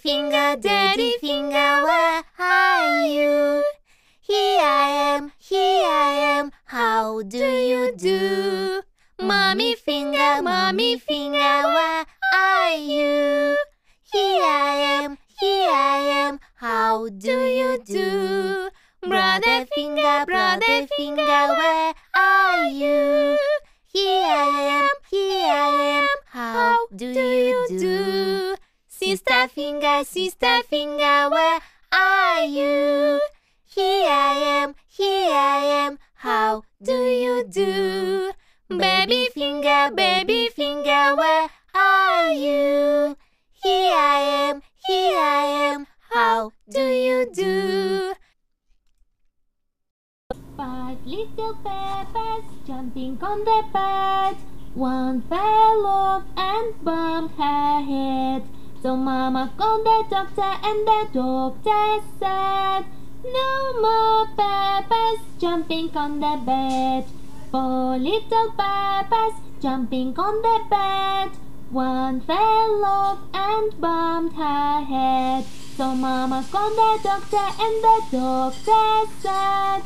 Ginga, where are you? Here I am, how do you do? Mommy Ginga, where are you? Here I am, how do you do? Brother Ginga, where are you? Here I am, how do you do? Sister Ginga, where are you? Here I am, how do you do? Baby Ginga, where are you? Here I am, how do you do? Five little Peppas jumping on the bed. One fell off and bumped her head. So Mama called the doctor and the doctor said, no more Peppas jumping on the bed. Four little Peppas jumping on the bed. One fell off and bumped her head. So Mama called the doctor and the doctor said,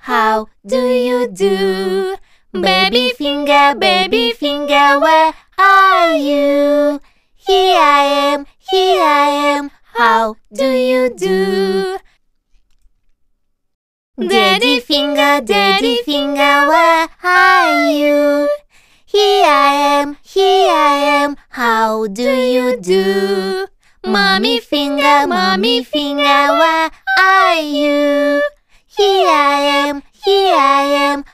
how do you do? Baby Ginga, wonder where are you? Here I am, how do you do? Daddy finger, where are you? Here I am, how do you do? Mommy finger, where are you? Here I am,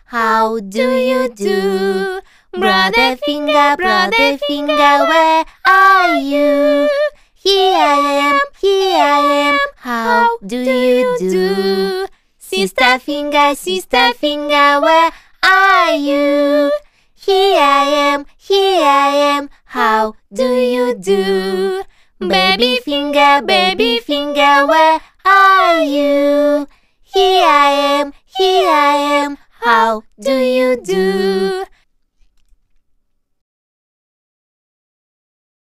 how do you do? Brother finger, where are you? Here I am, how do you do? Sister finger, where are you? Here I am, how do you do? Baby finger, where are you? Here I am, how do you do?